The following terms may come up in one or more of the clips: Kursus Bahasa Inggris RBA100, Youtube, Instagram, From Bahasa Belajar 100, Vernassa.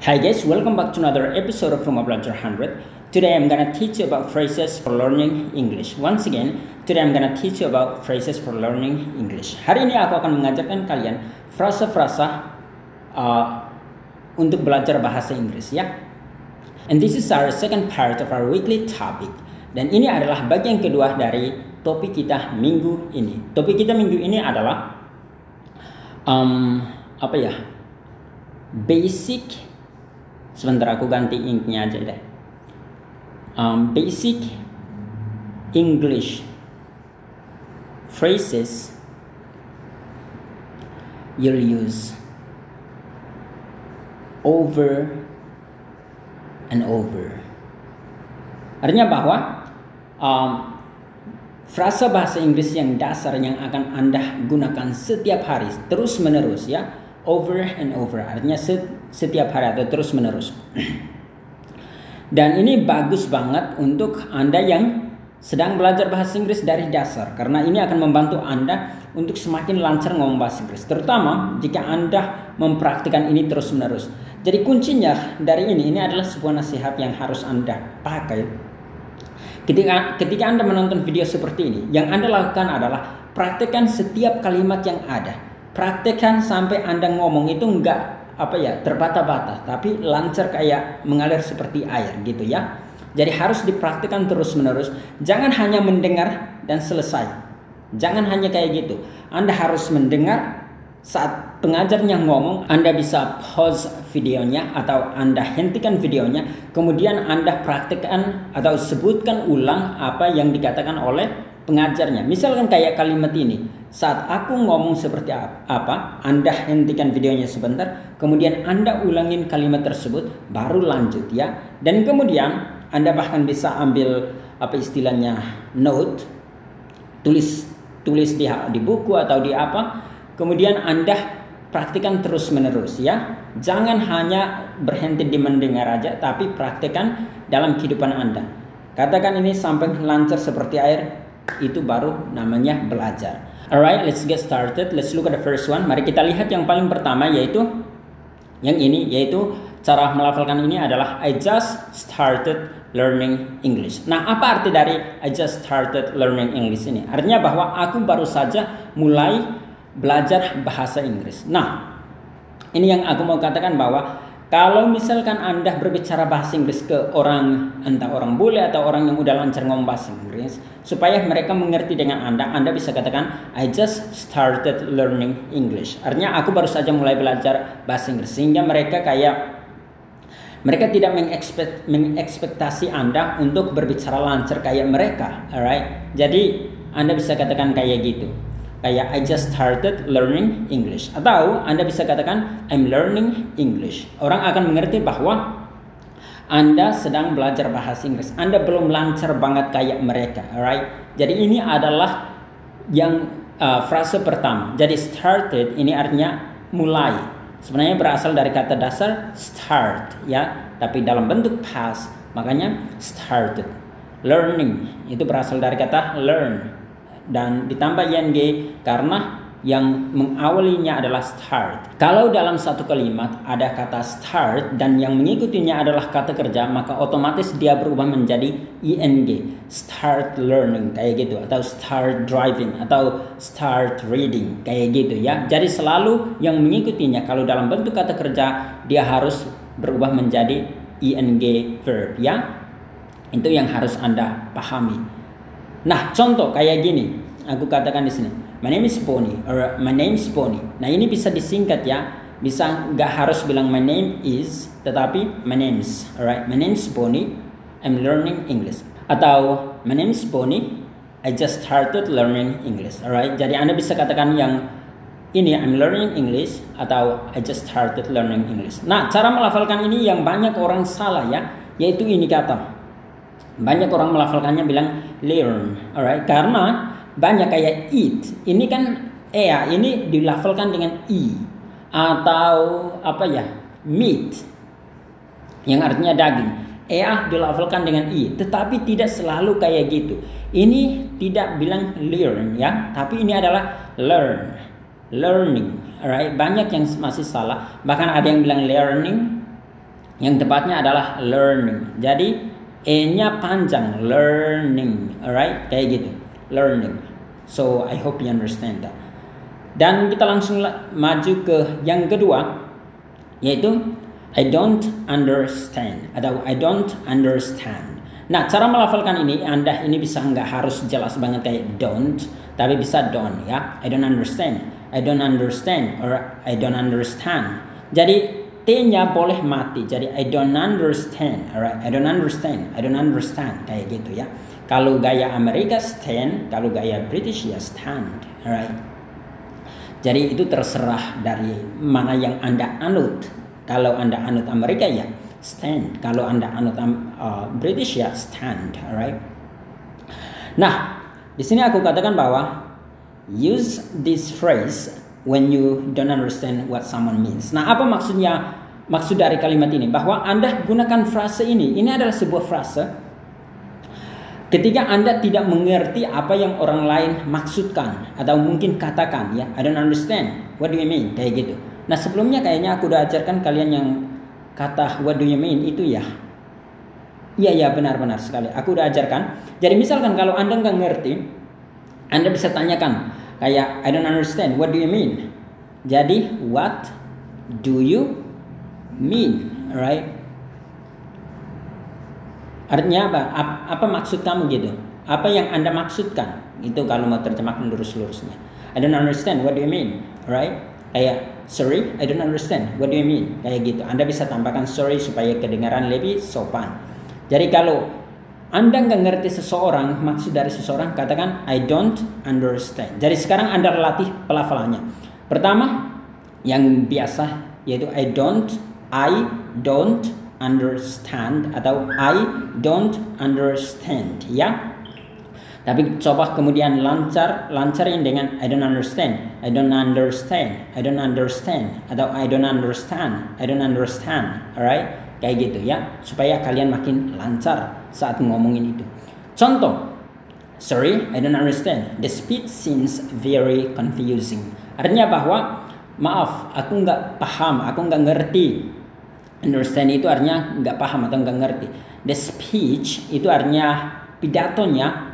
Hi guys, welcome back to another episode of From Bahasa Belajar 100. Today I'm gonna teach you about phrases for learning English. Once again, today I'm gonna teach you about phrases for learning English. Hari ini aku akan mengajarkan kalian frasa-frasa untuk belajar bahasa Inggris ya. And this is our second part of our weekly topic. Dan ini adalah bagian kedua dari topik kita minggu ini. Topik kita minggu ini adalah basic. Sebentar aku ganti inknya aja deh. Basic English phrases you'll use over and over. Artinya bahwa frasa bahasa Inggris yang dasar yang akan Anda gunakan setiap hari terus menerus ya. Over and over, artinya setiap hari atau terus menerus. Dan ini bagus banget untuk Anda yang sedang belajar bahasa Inggris dari dasar, karena ini akan membantu Anda untuk semakin lancar ngomong bahasa Inggris, terutama jika Anda mempraktikkan ini terus menerus. Jadi kuncinya dari ini adalah sebuah nasihat yang harus Anda pakai. Ketika Anda menonton video seperti ini, yang Anda lakukan adalah praktikkan setiap kalimat yang ada. Praktekkan sampai Anda ngomong itu nggak terbata-bata, tapi lancar kayak mengalir seperti air gitu ya. Jadi harus dipraktikkan terus-menerus. Jangan hanya mendengar dan selesai. Jangan hanya kayak gitu. Anda harus mendengar saat pengajarnya ngomong. Anda bisa pause videonya atau Anda hentikan videonya. Kemudian Anda praktekkan atau sebutkan ulang apa yang dikatakan oleh pengajarnya. Misalkan kayak kalimat ini. Saat aku ngomong seperti apa, Anda hentikan videonya sebentar, kemudian Anda ulangin kalimat tersebut, baru lanjut ya. Dan kemudian Anda bahkan bisa ambil note, tulis di buku atau di apa, kemudian Anda praktikkan terus-menerus ya. Jangan hanya berhenti di mendengar aja, tapi praktikkan dalam kehidupan Anda. Katakan ini sampai lancar seperti air. Itu baru namanya belajar. Alright, let's get started. Let's look at the first one. Mari kita lihat yang paling pertama, yaitu yang ini, yaitu cara melafalkan ini adalah I just started learning English. Nah, apa arti dari I just started learning English ini? Artinya bahwa aku baru saja mulai belajar bahasa Inggris. Nah, ini yang aku mau katakan bahwa kalau misalkan Anda berbicara bahasa Inggris ke orang, entah orang bule atau orang yang udah lancar ngomong bahasa Inggris, supaya mereka mengerti dengan Anda, Anda bisa katakan I just started learning English. Artinya aku baru saja mulai belajar bahasa Inggris, sehingga mereka tidak mengekspektasi Anda untuk berbicara lancar kayak mereka. Alright, jadi Anda bisa katakan kayak gitu. Kayak I just started learning English. Atau Anda bisa katakan I'm learning English. Orang akan mengerti bahwa Anda sedang belajar bahasa Inggris. Anda belum lancar banget kayak mereka. Alright. Jadi ini adalah yang frase pertama. Jadi started ini artinya mulai. Sebenarnya berasal dari kata dasar start ya. Tapi dalam bentuk past. Makanya started. Learning itu berasal dari kata learn. Dan ditambah ing karena yang mengawalinya adalah start. Kalau dalam satu kalimat ada kata start dan yang mengikutinya adalah kata kerja, maka otomatis dia berubah menjadi ing. Start learning kayak gitu, atau start driving, atau start reading kayak gitu ya. Jadi selalu yang mengikutinya kalau dalam bentuk kata kerja dia harus berubah menjadi ing verb ya. Itu yang harus Anda pahami. Nah, contoh kayak gini, aku katakan di sini, my name is Bonnie, or my name's Bonnie. Nah, ini bisa disingkat ya, bisa nggak harus bilang my name is, tetapi my name's, alright, my name's Bonnie, I'm learning English. Atau my name's Bonnie, I just started learning English, alright. Jadi Anda bisa katakan yang ini, I'm learning English, atau I just started learning English. Nah, cara melafalkan ini yang banyak orang salah ya, yaitu ini kata. Banyak orang melafalkannya bilang learn, alright, karena banyak kayak eat. Ini kan ini dilafalkan dengan i, atau meat yang artinya daging. Dilafalkan dengan i, tetapi tidak selalu kayak gitu. Ini tidak bilang learn ya, tapi ini adalah learn, learning, alright. Banyak yang masih salah, bahkan ada yang bilang learning, Yang tepatnya adalah learning. Jadi E-nya panjang, learning, alright? Kayak gitu, learning. So I hope you understand that. Dan kita langsung maju ke yang kedua, yaitu I don't understand atau I don't understand. Nah, cara melafalkan ini, Anda ini bisa nggak harus jelas banget kayak don't, tapi bisa don't ya. I don't understand, I don't understand, or I don't understand. Jadi T-nya boleh mati. Jadi I don't understand, alright, I don't understand, I don't understand, kayak gitu ya. Kalau gaya Amerika stand, kalau gaya British ya stand, alright. Jadi itu terserah dari mana yang Anda anut. Kalau Anda anut Amerika ya stand, kalau Anda anut British ya stand, alright. Nah, di sini aku katakan bahwa use this phrase when you don't understand what someone means. Nah, apa maksudnya? Maksud dari kalimat ini bahwa Anda gunakan frase ini. Ini adalah sebuah frase ketika Anda tidak mengerti apa yang orang lain maksudkan atau mungkin katakan ya, I don't understand. What do you mean? Kayak gitu. Nah, sebelumnya kayaknya aku udah ajarkan kalian yang kata what do you mean itu ya. Iya ya, benar-benar sekali. Aku udah ajarkan. Jadi misalkan kalau Anda nggak ngerti, Anda bisa tanyakan kayak I don't understand, what do you mean? Jadi what do you mean, right? Artinya apa? Apa maksud kamu gitu? Apa yang Anda maksudkan? Itu kalau mau terjemahkan lurus-lurusnya. I don't understand, what do you mean, right? Kayak sorry, I don't understand. What do you mean? Kayak gitu. Anda bisa tambahkan sorry supaya kedengaran lebih sopan. Jadi kalau Anda nggak ngerti seseorang, maksud dari seseorang, katakan I don't understand. Jadi sekarang Anda latih pelafalannya. Pertama, yang biasa yaitu I don't understand atau I don't understand ya. Tapi coba kemudian lancarin dengan I don't understand, I don't understand, I don't understand, atau I don't understand, I don't understand, alright? Kayak gitu ya, supaya kalian makin lancar saat ngomongin itu. Contoh, sorry, I don't understand. The speech seems very confusing. Artinya bahwa, maaf, aku nggak paham, aku nggak ngerti. Understand itu artinya nggak paham atau nggak ngerti. The speech itu artinya pidatonya.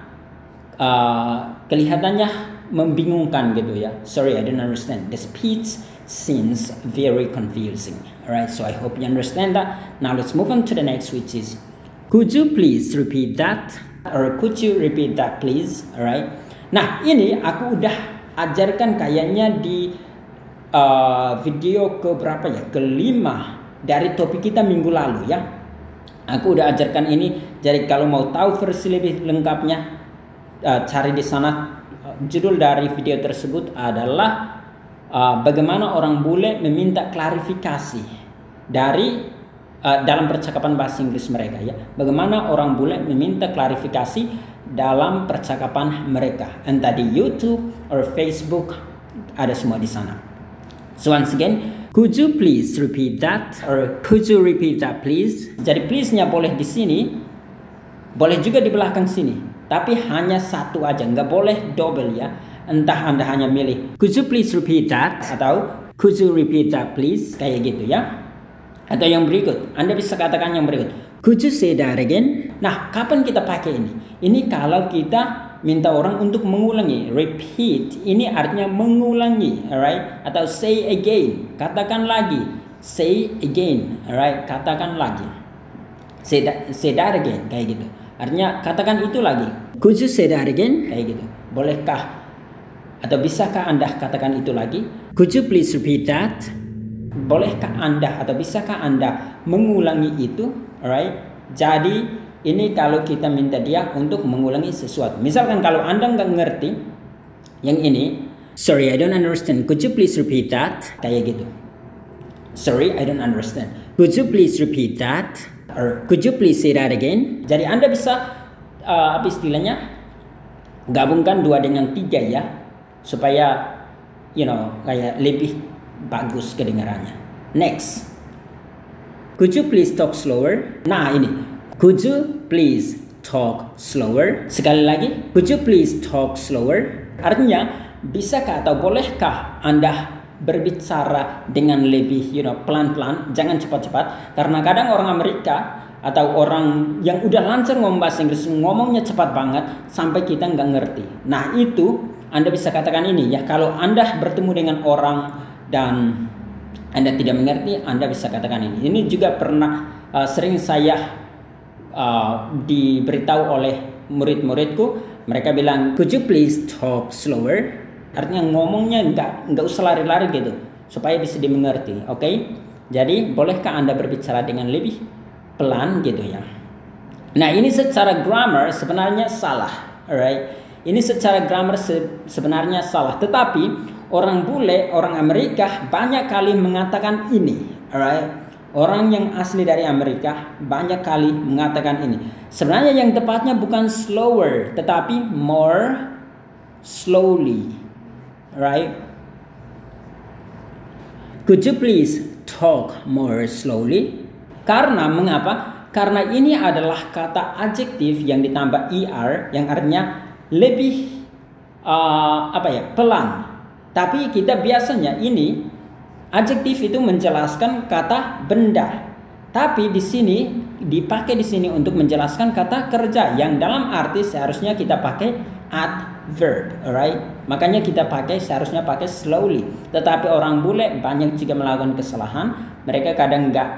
Kelihatannya membingungkan gitu ya. Sorry, I don't understand. The speech seems very confusing. Alright, so I hope you understand that. Now let's move on to the next, which is could you please repeat that? Or could you repeat that please? Alright. Nah, ini aku udah ajarkan kayaknya di video ke berapa ya? Kelima dari topik kita minggu lalu ya. Aku udah ajarkan ini. Jadi kalau mau tahu versi lebih lengkapnya, cari di sana. Judul dari video tersebut adalah bagaimana orang bule meminta klarifikasi dari dalam percakapan bahasa Inggris mereka ya. Bagaimana orang bule meminta klarifikasi dalam percakapan mereka, entah di YouTube or Facebook, ada semua di sana. So once again, could you please repeat that or could you repeat that please? Jadi please-nya boleh di sini, boleh juga di belakang sini. Tapi hanya satu aja, nggak boleh double ya. Entah Anda hanya milih could you please repeat that atau could you repeat that please, kayak gitu ya. Atau yang berikut, Anda bisa katakan yang berikut, could you say that again. Nah, kapan kita pakai ini? Ini kalau kita minta orang untuk mengulangi. Repeat ini artinya mengulangi, alright? Atau say again, katakan lagi. Say again, alright? Katakan lagi. Say that again, kayak gitu. Artinya katakan itu lagi. Could you say that again? Kayak gitu. Bolehkah atau bisakah Anda katakan itu lagi? Could you please repeat that? Bolehkah Anda atau bisakah Anda mengulangi itu? Alright. Jadi ini kalau kita minta dia untuk mengulangi sesuatu. Misalkan kalau Anda nggak ngerti yang ini, sorry, I don't understand. Could you please repeat that? Kayak gitu. Sorry, I don't understand. Could you please repeat that? Or could you please say that again? Jadi Anda bisa apa istilahnya, gabungkan dua dengan tiga ya, supaya you know kayak lebih bagus kedengarannya. Next, could you please talk slower? Nah ini, could you please talk slower? Sekali lagi, could you please talk slower? Artinya bisakah atau bolehkah Anda berbicara dengan lebih pelan-pelan, jangan cepat-cepat, karena kadang orang Amerika atau orang yang udah lancar ngomong bahasa Inggris ngomongnya cepat banget sampai kita nggak ngerti. Nah itu Anda bisa katakan ini ya, kalau Anda bertemu dengan orang dan Anda tidak mengerti, Anda bisa katakan ini. Ini juga pernah sering saya diberitahu oleh murid-muridku. Mereka bilang, could you please talk slower? Artinya ngomongnya nggak usah lari-lari gitu, supaya bisa dimengerti. Oke? Jadi bolehkah Anda berbicara dengan lebih pelan gitu ya? Nah ini secara grammar sebenarnya salah. Alright? Ini secara grammar sebenarnya salah. Tetapi orang bule, orang Amerika banyak kali mengatakan ini. Alright? Orang yang asli dari Amerika banyak kali mengatakan ini. Sebenarnya yang tepatnya bukan slower, tetapi more slowly. Right? Could you please talk more slowly? Karena mengapa? Karena ini adalah kata adjektif yang ditambah er, yang artinya lebih pelan. Tapi kita biasanya ini adjektif itu menjelaskan kata benda. Tapi di sini dipakai di sini untuk menjelaskan kata kerja yang dalam arti seharusnya kita pakai adverb, alright? Makanya kita pakai seharusnya pakai slowly. Tetapi orang bule banyak juga melakukan kesalahan. Mereka kadang nggak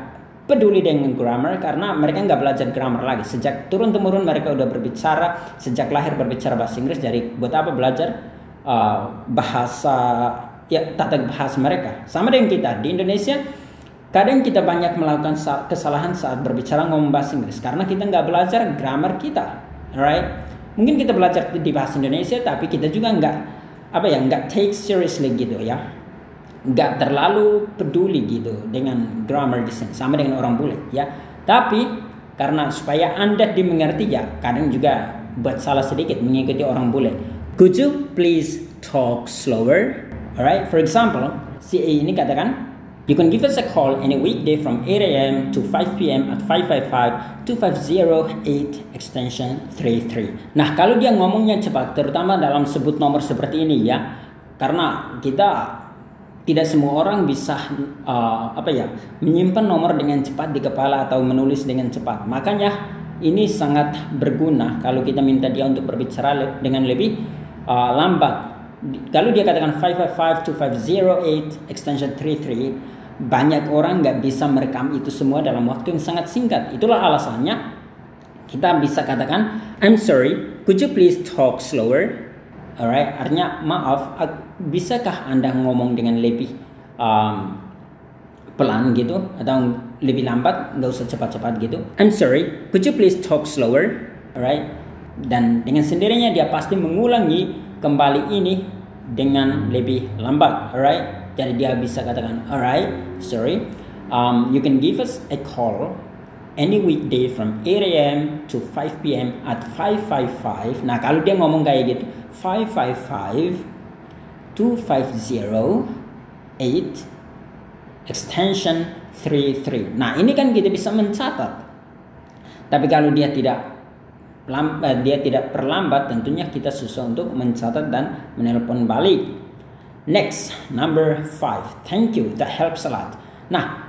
peduli dengan grammar karena mereka nggak belajar grammar lagi. Sejak turun temurun mereka udah berbicara, sejak lahir berbicara bahasa Inggris. Jadi buat apa belajar tata bahasa mereka. Sama dengan kita di Indonesia, kadang kita banyak melakukan kesalahan saat berbicara ngomong bahasa Inggris karena kita nggak belajar grammar kita, right? Mungkin kita belajar di bahasa Indonesia, tapi kita juga nggak take seriously gitu ya, nggak terlalu peduli gitu dengan grammar di sini. Sama dengan orang bule ya. Tapi karena supaya Anda dimengerti ya, kadang juga buat salah sedikit mengikuti orang bule. Could you please talk slower? Alright, for example, si A ini katakan, you can give us a call any weekday from 8 AM to 5 PM at 555-250-8 extension 33. Nah, kalau dia ngomongnya cepat, terutama dalam sebut nomor seperti ini ya, karena kita tidak semua orang bisa menyimpan nomor dengan cepat di kepala atau menulis dengan cepat. Makanya ini sangat berguna kalau kita minta dia untuk berbicara dengan lebih lambat. Kalau dia katakan 555-250-8 extension 33, banyak orang nggak bisa merekam itu semua dalam waktu yang sangat singkat. Itulah alasannya kita bisa katakan, I'm sorry, could you please talk slower? Alright, artinya maaf, bisakah Anda ngomong dengan lebih pelan gitu atau lebih lambat, nggak usah cepat-cepat gitu. I'm sorry, could you please talk slower? Alright, dan dengan sendirinya dia pasti mengulangi kembali ini dengan lebih lambat, alright? Jadi dia bisa katakan, alright, sorry, you can give us a call any weekday from 8 AM to 5 PM at 555. Nah kalau dia ngomong kayak gitu, 555-250-8 extension 33. Nah ini kan kita bisa mencatat. Tapi kalau dia tidak perlambat, tentunya kita susah untuk mencatat dan menelpon balik. Next, number 5. Thank you, that helps a lot. Nah,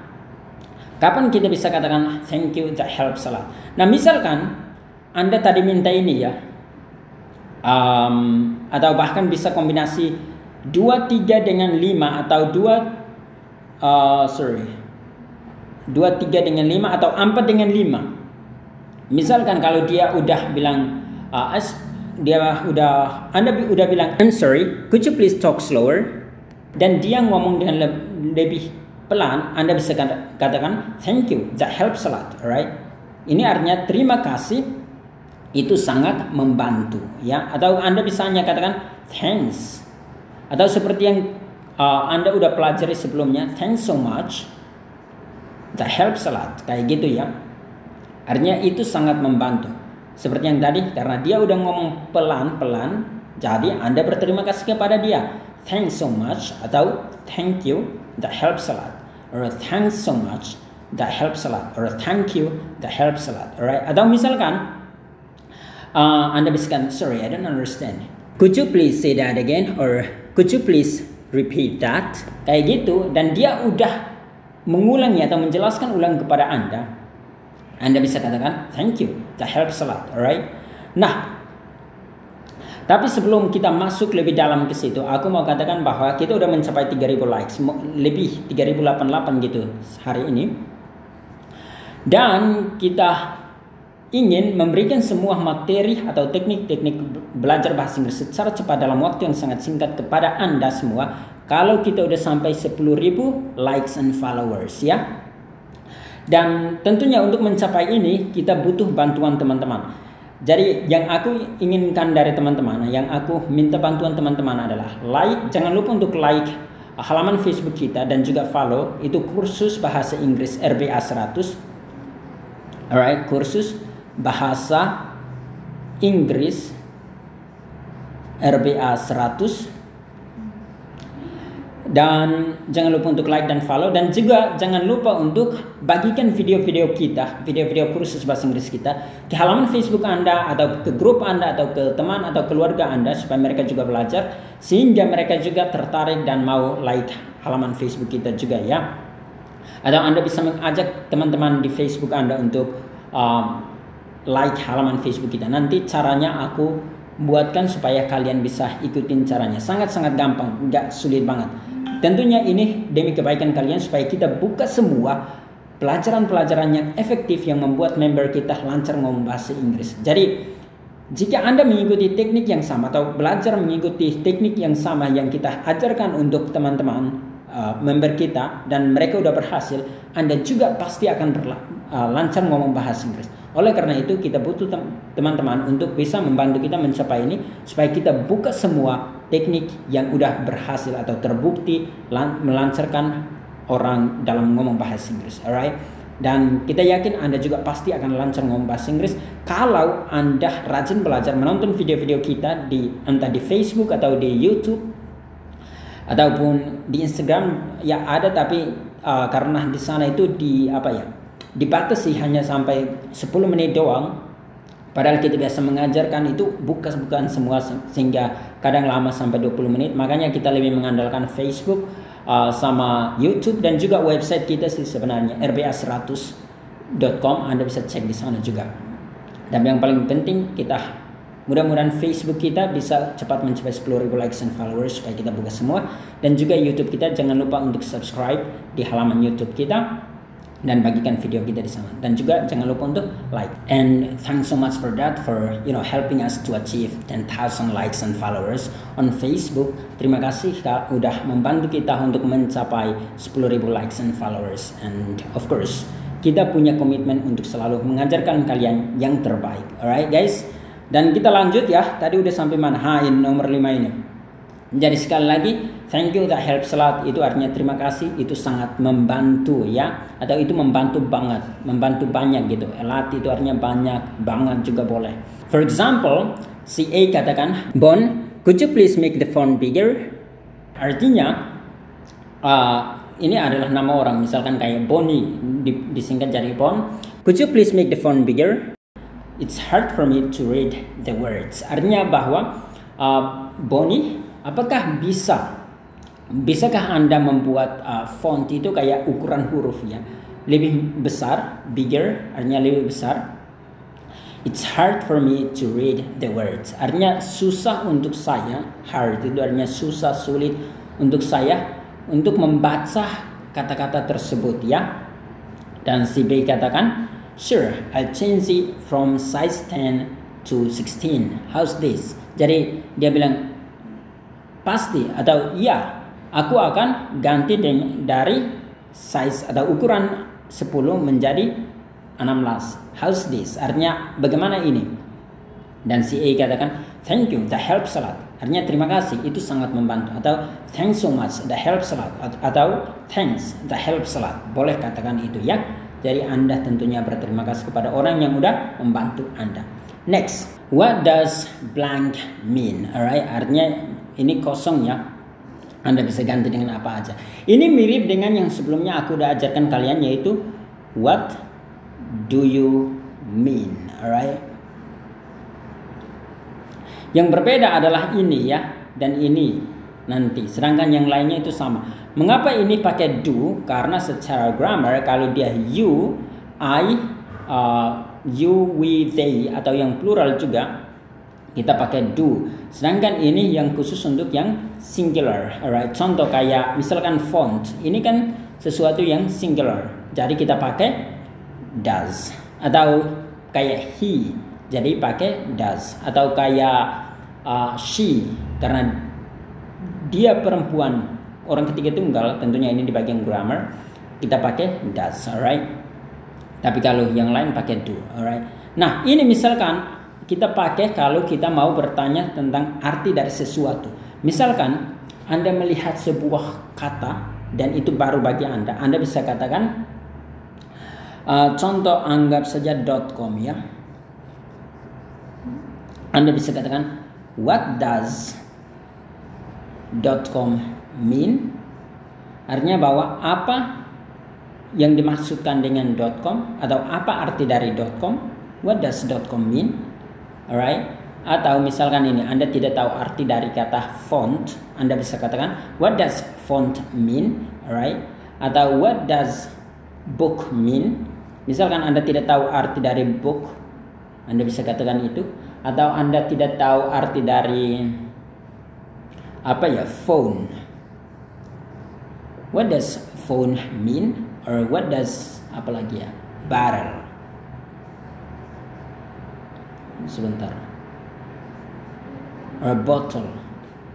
kapan kita bisa katakan thank you, that helps a lot? Nah, misalkan Anda tadi minta ini ya, atau bahkan bisa kombinasi 23 dengan 5 atau 23 dengan 5 atau 4 dengan 5. Misalkan kalau dia udah bilang, Anda udah bilang, I'm sorry, could you please talk slower? Dan dia ngomong dengan lebih pelan, Anda bisa katakan, thank you, that helps a lot, alright? Ini artinya terima kasih, itu sangat membantu, ya? Atau Anda bisa hanya katakan, thanks. Atau seperti yang Anda udah pelajari sebelumnya, thanks so much, that helps a lot, kayak gitu ya. Artinya itu sangat membantu. Seperti yang tadi, karena dia udah ngomong pelan-pelan, jadi Anda berterima kasih kepada dia. Thanks so much atau thank you, that helps a lot. Or thanks so much, that helps a lot. Or thank you, that helps a lot. Alright? Atau misalkan, Anda bisa katakan, sorry, I don't understand. Could you please say that again? Or could you please repeat that, kayak gitu, dan dia udah mengulangi atau menjelaskan ulang kepada Anda, Anda bisa katakan thank you, that helps a lot, alright? Nah, tapi sebelum kita masuk lebih dalam ke situ, aku mau katakan bahwa kita udah mencapai 3000 likes, lebih 3088 gitu hari ini. Dan kita ingin memberikan semua materi atau teknik-teknik belajar bahasa Inggris secara cepat dalam waktu yang sangat singkat kepada Anda semua. Kalau kita udah sampai 10.000 likes and followers ya. Dan tentunya untuk mencapai ini kita butuh bantuan teman-teman. Jadi yang aku inginkan dari teman-teman, yang aku minta bantuan teman-teman adalah like, jangan lupa untuk like halaman Facebook kita dan juga follow itu kursus bahasa Inggris RBA 100. Alright, kursus bahasa Inggris RBA 100. Dan jangan lupa untuk like dan follow. Dan juga jangan lupa untuk bagikan video-video kita, video-video kursus bahasa Inggris kita ke halaman Facebook Anda, atau ke grup Anda, atau ke teman atau keluarga Anda, supaya mereka juga belajar, sehingga mereka juga tertarik dan mau like halaman Facebook kita juga ya. Atau Anda bisa mengajak teman-teman di Facebook Anda untuk like halaman Facebook kita. Nanti caranya aku buatkan supaya kalian bisa ikutin caranya. Sangat-sangat gampang, nggak sulit banget. Tentunya ini demi kebaikan kalian, supaya kita buka semua pelajaran-pelajaran yang efektif yang membuat member kita lancar ngomong bahasa Inggris. Jadi jika Anda mengikuti teknik yang sama, atau belajar mengikuti teknik yang sama yang kita ajarkan untuk teman-teman member kita, dan mereka udah berhasil, Anda juga pasti akan lancar ngomong bahasa Inggris. Oleh karena itu kita butuh teman-teman untuk bisa membantu kita mencapai ini, supaya kita buka semua teknik yang udah berhasil atau terbukti melancarkan orang dalam ngomong bahasa Inggris, alright? Dan kita yakin Anda juga pasti akan lancar ngomong bahasa Inggris kalau Anda rajin belajar, menonton video-video kita di entah di Facebook atau di YouTube ataupun di Instagram ya ada, tapi karena di sana itu di apa ya, dibatasi hanya sampai 10 menit doang. Padahal kita biasa mengajarkan itu bukan semua, sehingga kadang lama sampai 20 menit. Makanya kita lebih mengandalkan Facebook sama YouTube, dan juga website kita sih sebenarnya rba100.com. Anda bisa cek di sana juga. Dan yang paling penting, kita mudah-mudahan Facebook kita bisa cepat mencapai 10.000 likes and followers supaya kita buka semua. Dan juga YouTube kita, jangan lupa untuk subscribe di halaman YouTube kita, dan bagikan video kita di sana. Dan juga jangan lupa untuk like. And thanks so much for that, for helping us to achieve 10,000 likes and followers on Facebook. Terima kasih Kak udah membantu kita untuk mencapai 10.000 likes and followers. And of course, kita punya komitmen untuk selalu mengajarkan kalian yang terbaik. Alright guys. Dan kita lanjut ya. Tadi udah sampai mana? Nomor 5 ini. Jadi sekali lagi, thank you, that helps a lot. Itu artinya terima kasih, itu sangat membantu ya. Atau itu membantu banget, membantu banyak gitu. A lot itu artinya banyak banget juga boleh. For example, si A katakan, Bon, could you please make the font bigger? Artinya, ini adalah nama orang. Misalkan kayak Bonnie, disingkat jadi Bon. Could you please make the font bigger? It's hard for me to read the words. Artinya bahwa, Bonnie, apakah bisakah Anda membuat font itu kayak ukuran huruf ya, lebih besar, bigger artinya lebih besar. It's hard for me to read the words, artinya susah untuk saya, hard itu artinya susah, sulit untuk saya untuk membaca kata-kata tersebut ya. Dan si B katakan, sure, I'll change it from size 10 to 16, how's this? Jadi dia bilang pasti atau iya, aku akan ganti dari size atau ukuran 10 menjadi 16. How's this? Artinya bagaimana ini? Dan si A katakan, thank you, that helps a lot. Artinya terima kasih, itu sangat membantu. Atau thanks so much, that helps a lot. Atau thanks, that helps a lot. Boleh katakan itu ya. Jadi Anda tentunya berterima kasih kepada orang yang udah membantu Anda. Next, what does blank mean? Alright, artinya ini kosong ya, Anda bisa ganti dengan apa aja. Ini mirip dengan yang sebelumnya aku udah ajarkan kalian, yaitu what do you mean, alright? Yang berbeda adalah ini ya, dan ini nanti. Sedangkan yang lainnya itu sama. Mengapa ini pakai do? Karena secara grammar kalau dia you, I, you, we, they atau yang plural juga kita pakai do. Sedangkan ini yang khusus untuk yang singular. Alright, contoh kayak misalkan font. Ini kan sesuatu yang singular. Jadi kita pakai does. Atau kayak he. Jadi pakai does. Atau kayak she. Karena dia perempuan, orang ketiga tunggal, tentunya ini di bagian grammar, kita pakai does. Alright. Tapi kalau yang lain pakai do. Alright. Nah, ini misalkan kita pakai kalau kita mau bertanya tentang arti dari sesuatu. Misalkan Anda melihat sebuah kata dan itu baru bagi Anda. Anda bisa katakan, contoh anggap saja .com ya. Anda bisa katakan, what does .com mean? Artinya bahwa apa yang dimaksudkan dengan .com atau apa arti dari .com? What does .com mean? Alright. Atau misalkan ini Anda tidak tahu arti dari kata font, Anda bisa katakan what does font mean? Alright. Atau what does book mean? Misalkan Anda tidak tahu arti dari book, Anda bisa katakan itu. Atau Anda tidak tahu arti dari apa ya, phone. What does phone mean? Or what does apa lagi ya? Barrel. Sebentar, a bottle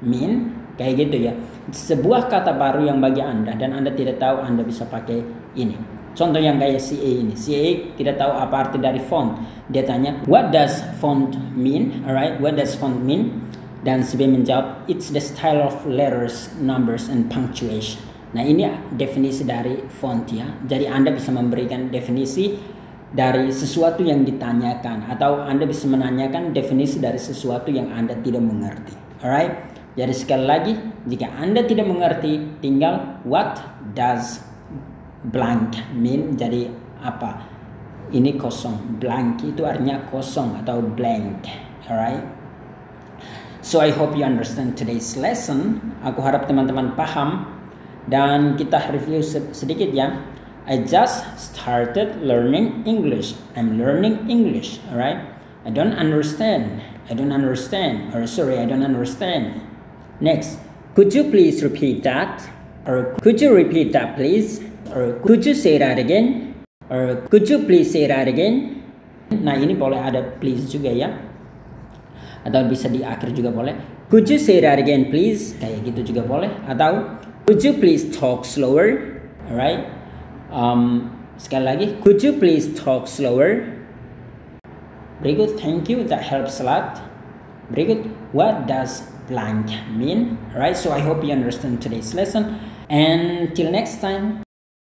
mean, kayak gitu ya. Sebuah kata baru yang bagi Anda dan Anda tidak tahu, Anda bisa pakai ini. Contoh yang kayak CA ini, CA tidak tahu apa arti dari font. Dia tanya, what does font mean? Alright, what does font mean? Dan CB menjawab, it's the style of letters, numbers, and punctuation. Nah, ini definisi dari font ya. Jadi Anda bisa memberikan definisi dari sesuatu yang ditanyakan, atau Anda bisa menanyakan definisi dari sesuatu yang Anda tidak mengerti. Alright, jadi sekali lagi, jika Anda tidak mengerti, tinggal what does blank mean? Jadi apa? Ini kosong, blank itu artinya kosong atau blank. Alright, so I hope you understand today's lesson. Aku harap teman-teman paham, dan kita review sedikit ya. I just started learning English. I'm learning English, alright? I don't understand. I don't understand. Or sorry, I don't understand. Next, could you please repeat that? Or could you repeat that please? Or could you say that again? Or could you please say that again? Nah, ini boleh ada please juga ya. Atau bisa di akhir juga boleh. Could you say that again please? Kayak gitu juga boleh. Atau could you please talk slower? Alright? Sekali lagi, could you please talk slower? Berikut, thank you, that helps a lot. Berikut, what does blank mean? Alright, so I hope you understand today's lesson. And till next time.